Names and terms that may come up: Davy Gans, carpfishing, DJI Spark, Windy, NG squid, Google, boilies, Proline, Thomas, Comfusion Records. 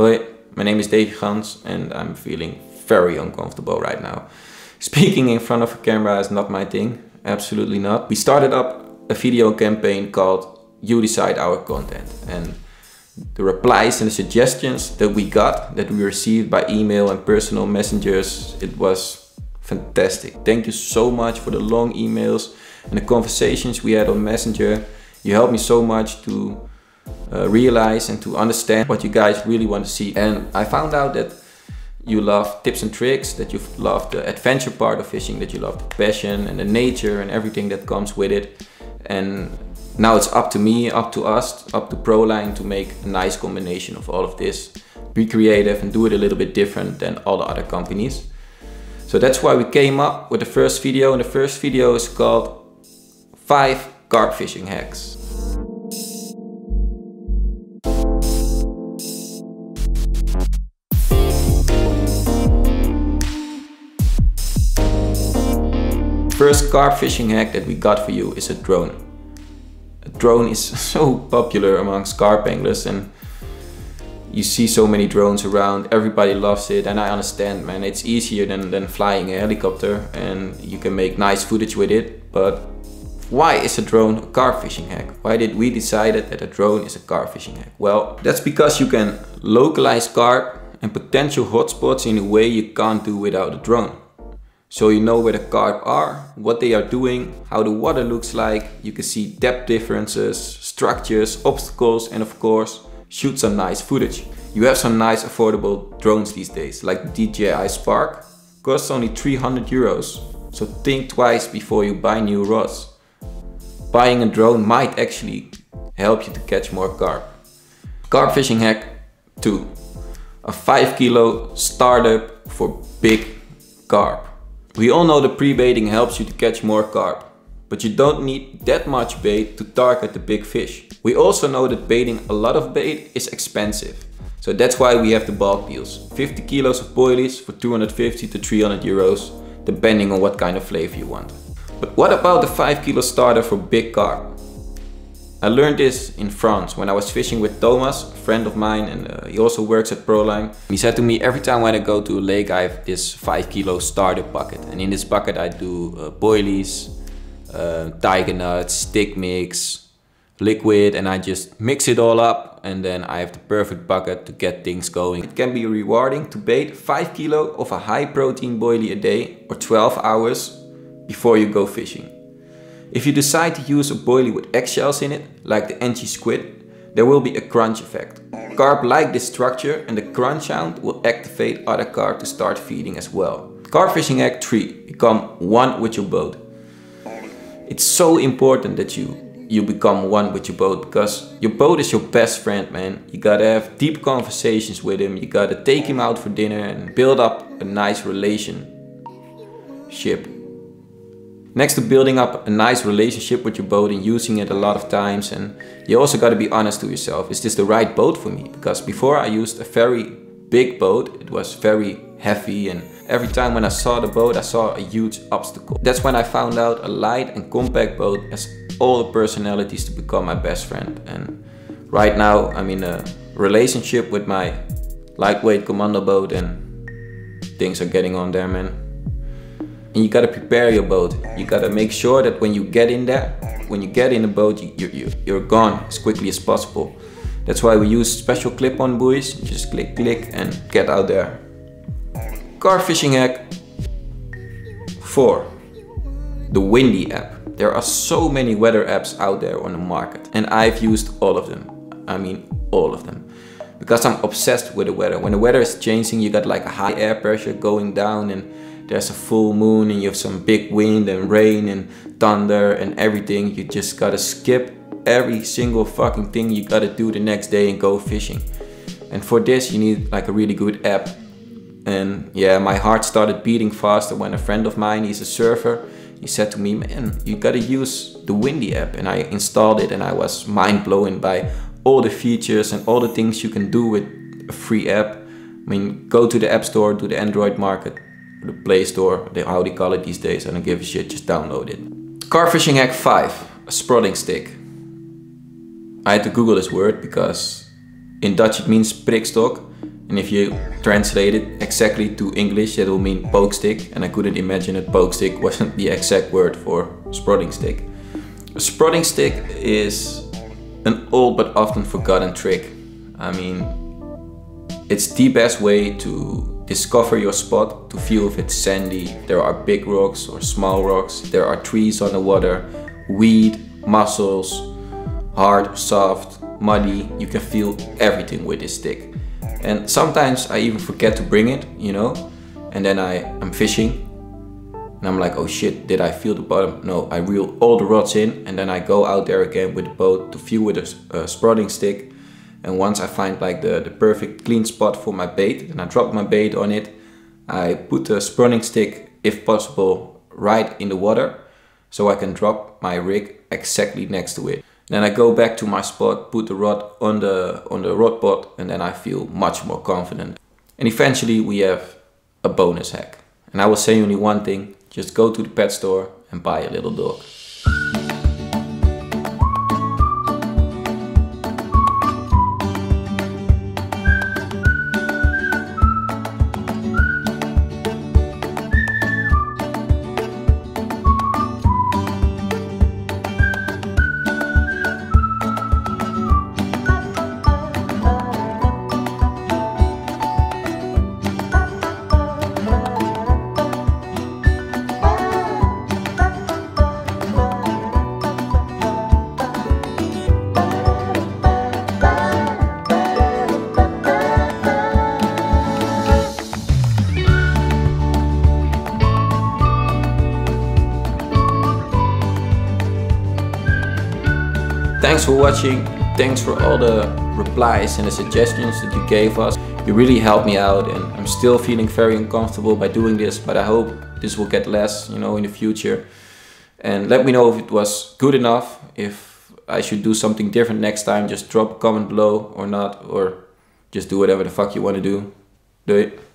Hi, my name is Davy Gans and I'm feeling very uncomfortable right now. Speaking in front of a camera is not my thing, absolutely not. We started up a video campaign called You Decide Our Content, and the replies and the suggestions that we got, that we received by email and personal messengers, it was fantastic. Thank you so much for the long emails and the conversations we had on Messenger. You helped me so much to realize and to understand what you guys really want to see. And I found out that you love tips and tricks, that you love the adventure part of fishing, that you love the passion and the nature and everything that comes with it. And now it's up to me, up to us, up to Proline to make a nice combination of all of this. Be creative and do it a little bit different than all the other companies. So that's why we came up with the first video, and the first video is called 5 Carp Fishing Hacks. First carp fishing hack that we got for you is a drone. A drone is so popular amongst carp anglers, and you see so many drones around, everybody loves it, and I understand, man, it's easier than flying a helicopter and you can make nice footage with it, but why is a drone a carp fishing hack? Why did we decide that a drone is a carp fishing hack? Well, that's because you can localize carp and potential hotspots in a way you can't do without a drone. So you know where the carp are, what they are doing, how the water looks like. You can see depth differences, structures, obstacles, and of course, shoot some nice footage. You have some nice affordable drones these days, like the DJI Spark. Costs only 300 euros. So think twice before you buy new rods. Buying a drone might actually help you to catch more carp. Carp fishing hack 2. A 5 kilo starter for big carp. We all know the pre-baiting helps you to catch more carp, but you don't need that much bait to target the big fish. We also know that baiting a lot of bait is expensive, so that's why we have the bulk deals. 50 kilos of boilies for 250 to 300 euros, depending on what kind of flavor you want. But what about the 5 kilo starter for big carp? I learned this in France when I was fishing with Thomas, a friend of mine, and he also works at Proline. He said to me, every time when I go to a lake, I have this 5 kilo starter bucket. And in this bucket, I do boilies, tiger nuts, stick mix, liquid, and I just mix it all up. And then I have the perfect bucket to get things going. It can be rewarding to bait 5 kilo of a high protein boilie a day or 12 hours before you go fishing. If you decide to use a boilie with eggshells in it, like the NG squid, there will be a crunch effect. Carp like this structure, and the crunch sound will activate other carp to start feeding as well. Carp fishing hack 3. Become one with your boat. It's so important that you become one with your boat, because your boat is your best friend, man. You gotta have deep conversations with him. You gotta take him out for dinner and build up a nice relationship. Next to building up a nice relationship with your boat and using it a lot of times, and you also got to be honest to yourself, is this the right boat for me? Because before I used a very big boat, it was very heavy, and every time when I saw the boat, I saw a huge obstacle. That's when I found out a light and compact boat has all the personalities to become my best friend. And right now I'm in a relationship with my lightweight commando boat, and things are getting on there, man. And you gotta prepare your boat. You gotta make sure that when you get in there, when you get in the boat, you're gone as quickly as possible. That's why we use special clip-on buoys. Just click, click, and get out there. Carp fishing hack 4. The Windy app. There are so many weather apps out there on the market, and I've used all of them. I mean, all of them. Because I'm obsessed with the weather. When the weather is changing, you got like a high air pressure going down, and there's a full moon, and you have some big wind and rain and thunder and everything. You just gotta skip every single fucking thing you gotta do the next day and go fishing. And for this, you need like a really good app. And yeah, my heart started beating faster when a friend of mine, he's a surfer, he said to me, man, you gotta use the Windy app. And I installed it, and I was mind blown by all the features and all the things you can do with a free app. I mean, go to the App Store, to the Android market, the Play Store, how they call it these days, I don't give a shit, just download it. Carp fishing hack 5, a sprouting stick. I had to Google this word because in Dutch it means prikstok, And if you translate it exactly to English, that will mean poke stick. And I couldn't imagine that poke stick wasn't the exact word for sprouting stick. A sprouting stick is an old but often forgotten trick. I mean, it's the best way to discover your spot, to feel if it's sandy. There are big rocks or small rocks. There are trees on the water, weed, mussels, hard, soft, muddy. You can feel everything with this stick. And sometimes I even forget to bring it, you know, and then I'm fishing and I'm like, oh shit, did I feel the bottom? No, I reel all the rods in and then I go out there again with the boat to feel with a sprouting stick. And once I find like the perfect clean spot for my bait, and I drop my bait on it, I put the sprouting stick, if possible, right in the water so I can drop my rig exactly next to it. Then I go back to my spot, put the rod on the rod pod, and then I feel much more confident. And eventually we have a bonus hack. And I will say only one thing, just go to the pet store and buy a little dog. Thanks for watching, thanks for all the replies and the suggestions that you gave us. You really helped me out and I'm still feeling very uncomfortable by doing this, but I hope this will get less, you know, in the future. And let me know if it was good enough, if I should do something different next time. Just drop a comment below or not, or just do whatever the fuck you want to do. Do it.